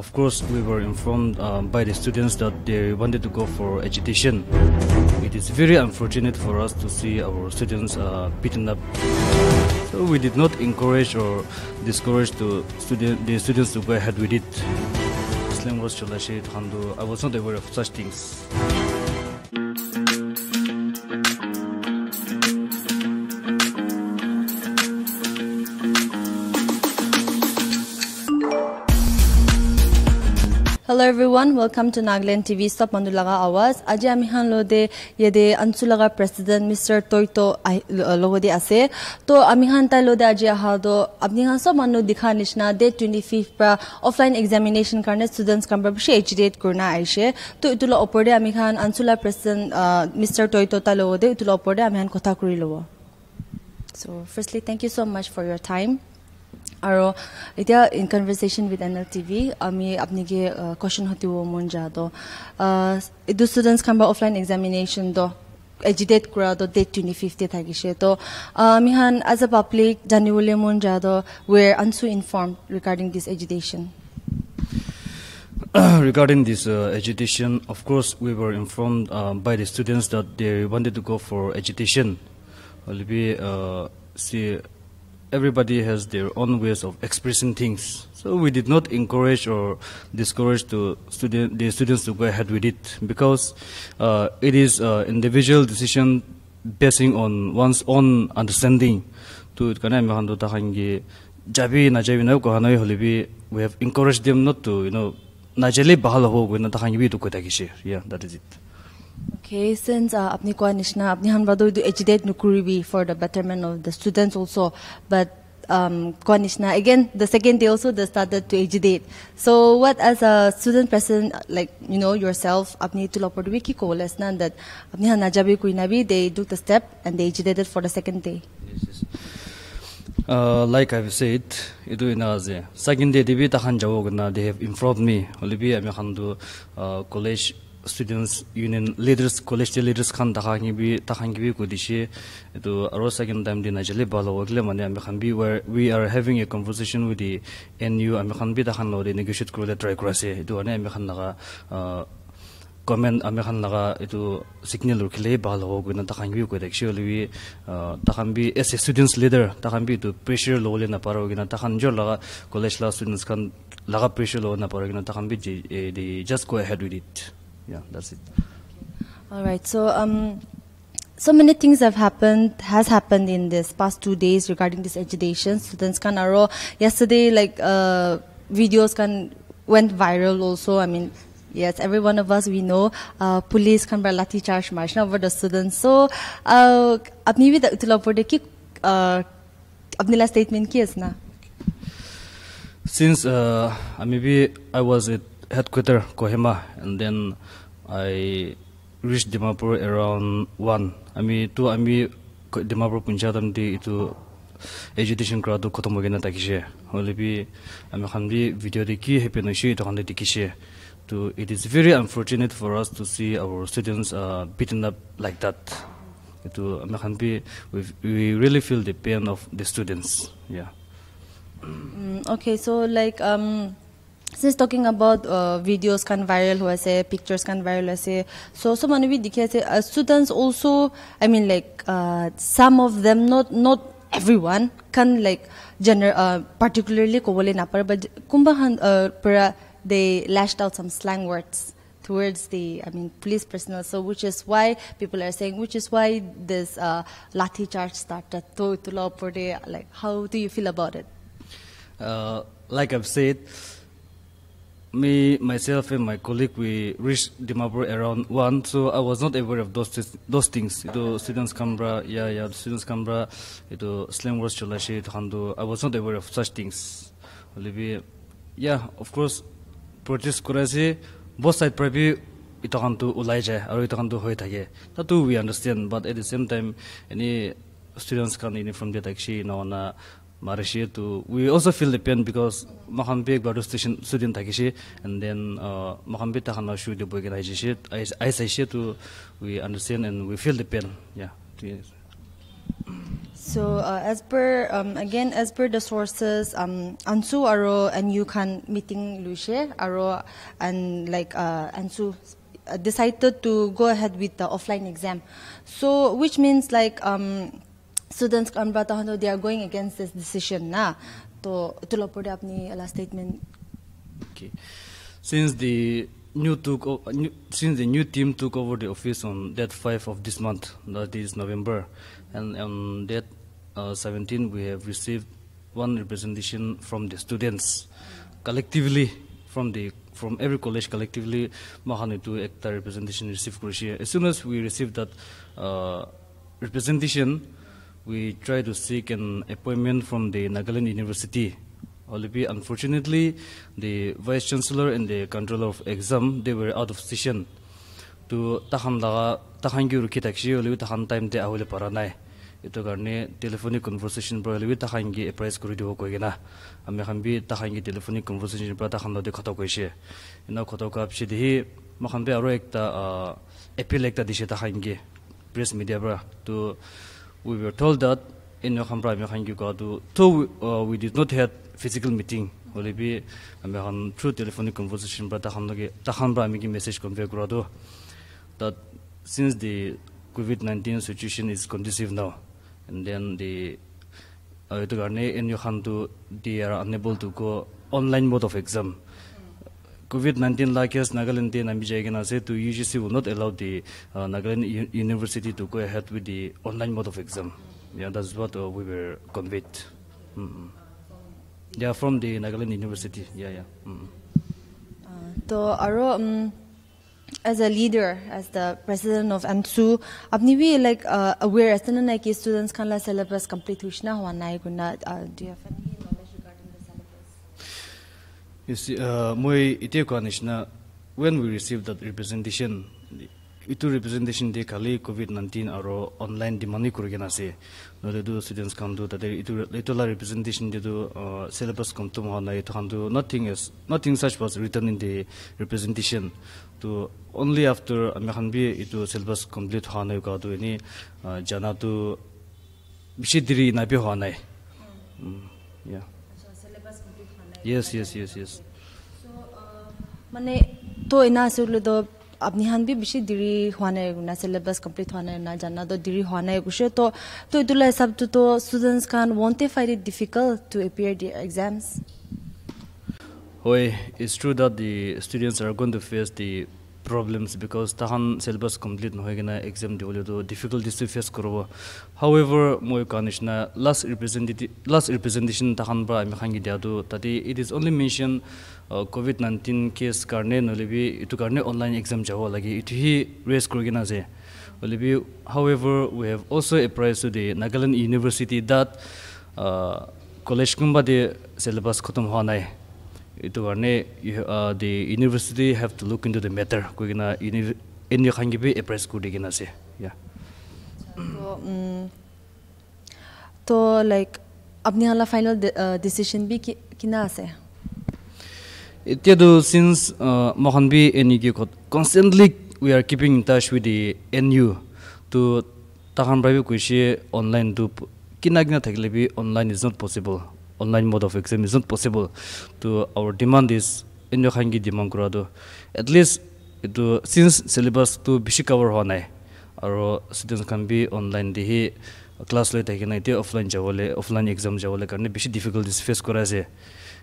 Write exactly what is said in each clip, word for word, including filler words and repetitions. Of course, we were informed um, by the students that they wanted to go for agitation. It is very unfortunate for us to see our students uh, beaten up. So we did not encourage or discourage the, student, the students to go ahead with it. Islam was Shalashid Handu. I was not aware of such things. Hello everyone, welcome to Nagaland T V. Stop Mandulaga Awaz. Aaj ami han lo de ye de Anchulaga President Mister Toito logo de ase. To ami han ta lo de aaj ha do apni han sab manu dikha nishna de twenty-fifth pra offline examination karne students kamber she H D kurna aishe. To itula oporde ami han Anchula President Mister Toito ta logo de itula oporde ami han kotha kuri lobo. So firstly, thank you so much for your time. Aro itia in conversation with N L T V, ami apni ke question hoti wo monja do. Do students come by offline examination do agitate kura do date twenty fifty thagishe to amihan as a public janibole monja do were unso informed regarding this agitation. Uh, regarding this uh, agitation, of course we were informed um, by the students that they wanted to go for agitation. Albi uh, see. Everybody has their own ways of expressing things. So we did not encourage or discourage the, student, the students to go ahead with it because uh, it is an uh, individual decision basing on one's own understanding. We have encouraged them not to, you know, yeah, that is it. Okay, since uh, apni kwa nishna apni han bado educate nukuribi for the betterment of the students also, but um, kwa nishna again the second day also they started to educate. So what as a student person, like you know yourself, apni tulapodwi ki kolasna that apni han najabi kuinabi they took the step and they educated for the second day. Yes, yes. Uh, like I've said, itu inaze second day dibi tahan jawogna they have informed me. Olibi ami handu college. Students union leaders, college leaders can tahangibi tahangibi kudishi to our second time dinajali balawagle mane amikhanbi where we are having a conversation with the N U amikhanbi tahan lo negotiate kurle try kurase to ane amikhan naga comment amikhan naga itu signal urkile balawogna tahangibi kod actually tahanbi as a students leader tahanbi to pressure lo le na parogina tahan jor laga college la students kan laga pressure lo na parogina tahanbi they just go ahead with it. Yeah, that's it. All right. So, um, so many things have happened, has happened in this past two days regarding this agitation. Students can arrow yesterday, like uh, videos can went viral also. I mean, yes, every one of us we know uh, police can be lathi charge march over the students. So, apni vi itula porde ki apni la statement ki asna. Since uh, maybe I was at headquarter Kohima, and then I reached Dimapur around one. I mean, two. I mean, Dimapur punjatam di itu agitation krado kotomogena takishe. Olibi, I mean, hamdi video deki happy noshi itu hamdi takishe. To it is very unfortunate for us to see our students uh, beaten up like that. Itu, I mean, hamdi we we really feel the pain of the students. Yeah. Mm, okay, so like um. Since talking about uh, videos can viral, who I say pictures can viral, I say so. So many we dikhe uh, students also. I mean, like uh, some of them, not not everyone, can like general uh, particularly kovole napar, but kumbahan para they lashed out some slang words towards the I mean police personnel. So which is why people are saying, which is why this uh, lathi charge started. To itula porde like how do you feel about it? Uh, like I've said. Me, myself, and my colleague, we reached Dimapur around one, so I was not aware of those those things. Ito students camera, yeah, yeah, students camera. Ito slang words cholashi thando. I was not aware of such things. Olibi, yeah, of course, protest kurasi both side probably ito thando ulai jay, aru ito thando hoy thage. That too we understand, but at the same time, any students can in from the taxi na na. We also feel the pain because Mahambe Gadu station student Takishi and then Mahambe Tahana Shu the Boganization. I say, we understand and we feel the pain. Yeah. So uh, as per um, again as per the sources, um, ansu aro N U kan meeting lushe aro and like uh, ansu decided to go ahead with the offline exam. So which means like um, students kan brata they are going against this decision na. To tulo pode apni last statement. Okay, since the new took uh, new, since the new team took over the office on that five of this month, that is November. And on that uh, seventeen, we have received one representation from the students, collectively from the from every college collectively. Mahanitu ekta representation received Croatia. As soon as we received that uh, representation, we try to seek an appointment from the Nagaland University. However, unfortunately, the vice chancellor and the controller of exam they were out of session. To tahan daga tahan ki ruki taxi olive tahan time de ahole paranai. Ito karne telephonic conversation par olive tahan ki price kuri dibo koi na. Amme khambi tahan ki telephonic conversation par tahan de khata koi she. Ina khata ka apshi dehi makhambe aro ekta appeal ekta dishe tahan ki press media par. To we were told that in your hamra me khangi ka to to we did not have physical meeting. Olive amme han through telephonic conversation par tahan ge tahan par ami ki message convey kura do. That since the COVID nineteen situation is conducive now, and then the uh, they are unable to go online mode of exam. COVID nineteen like us, Nagaland to U G C will not allow the uh, Nagaland University to go ahead with the online mode of exam. Yeah, that's what uh, we were conveyed. Mm-hmm. Yeah, from the Nagaland University. Yeah, yeah. Mm-hmm. uh, As a leader, as the president of A N C S U, apni bhi like uh, aware as to na ki students kan la syllabus complete huishna hua na guna. Do you have any knowledge regarding the syllabus? You see, uh, moi ite kanishna when we received that representation, itu representation de kali COVID nineteen aro online demandi kurigena se. No le do students kan do tade itu itu la representation de do uh, syllabus komtum hua na itu kan do nothing is nothing such was written in the representation. So only after Amekhanbi it was syllabus complete Hanai Gadu any uh Janatu Bishidiri Nabi Hanai. Yeah. So syllabus complete Hanai. Yes, yes, yes, yes. So uh Mane to ina suludo Abnihanbi Bishidiri Hwane na syllabus complete Hana na Janado Diri Hwana Gusheto to Dula sub to students can won't they find it difficult to appear the exams? It's true that the students are going to face the problems because tahan syllabus complete no hoigena exam de oldo difficulties to face korobo. However, moi kanishna last representative last representation tahan ba mekhangi diado tadi it is only mentioned uh, COVID nineteen case karne nolibi itu karne online exam jawo lagi itu hi raise korigena je. Olibi however we have also apprised to the Nagaland University that uh, college kumba de syllabus khotom hua nai. Itu karena uh, the university have to look into the matter. Kau kena ini ini kanji be appraise kau dikena sih. Yeah. So, um, to like, apni hala final de, uh, decision be ki, kena sih. Itu do since uh, makan be ini kau constantly we are keeping in touch with the N U to tahan pravi kau sih online tu kena kena terlebih online is not possible. Online mode of exam is not possible. To our demand is in hangi demand kurado. At least to since syllabus to bishi cover honai, our students can be online dehi class le taken idea offline jawale offline exam jawale karne bishi difficulties face korase.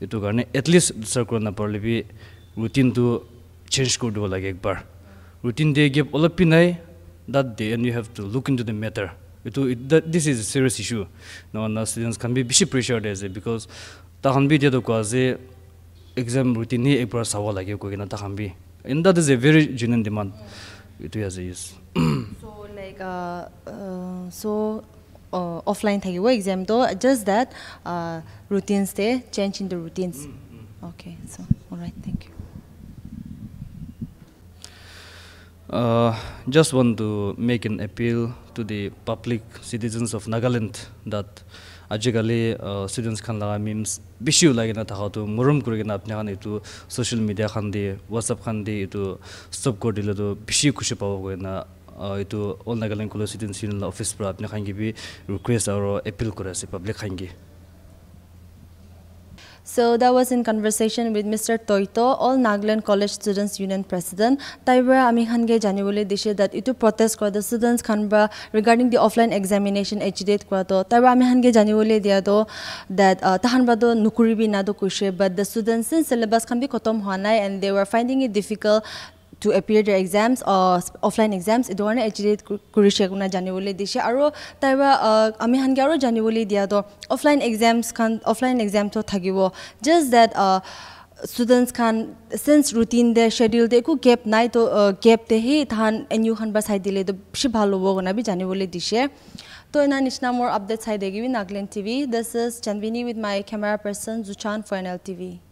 Itu karne at least dusar korna parle bi routine to change kor dibo lage ekbar. Routine de give olop pinai that day and you have to look into the matter. It, it, this is a serious issue. Now, now students can be bishi pressured as because tahanbi dia to kaze exam routine ek bar sawa lage ko na tahanbi. And that is a very genuine demand. It is yes. So like uh, uh, so uh, offline thagi wo exam to just that uh, routines they change in the routines. Mm-hmm. Okay, so all right, thank you. Uh, just want to make an appeal to the public citizens of Nagaland that ajikali uh, students khan laga memes bishu lagena tha to murum kurigena apne khan itu social media khan de WhatsApp khan de itu stop kor dilo to bishi khushi pawo goina itu all Nagaland constituency office pra apne khangi bi request or appeal kora se public khangi. So that was in conversation with Mister Toito, all Nagaland College Students Union President. Taibra Amihangge January dishe that itu protest kwa the students Kanbra regarding the offline examination H D kwa to. Taibra Amihangge January dia do that tahanbra do nukuri bi na do kushe, but the students in syllabus kan bi khotom hoanai and they were finding it difficult to appear their exams or offline exams. Itu orang H D kurishe kuna January dishe. Aro taibra Amihangge aro January dia do offline exams kan offline exam to thagibo. Just that uh, students can since routine their schedule they could gap night to uh, gap the he than and you can bas hai dile to shibhalo bo na bi January dishe. So in Nishna more updates hai degi Nagaland T V. This is Chandwini with my camera person Zuchan for N L T V.